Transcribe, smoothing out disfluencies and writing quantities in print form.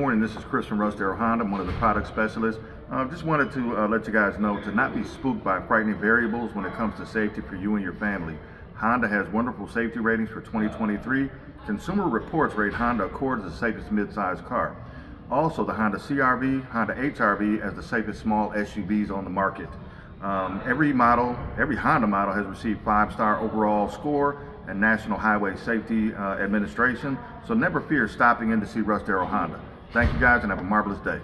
Morning, this is Chris from Russ Darrow Honda. I'm one of the product specialists. Just wanted to let you guys know to not be spooked by frightening variables when it comes to safety for you and your family. Honda has wonderful safety ratings for 2023. Consumer Reports rate Honda Accord as the safest midsize car. Also, the Honda CRV, Honda HRV as the safest small SUVs on the market. Every Honda model has received 5-star overall score and National Highway Safety Administration. So never fear stopping in to see Russ Darrow Honda. Thank you guys and have a marvelous day.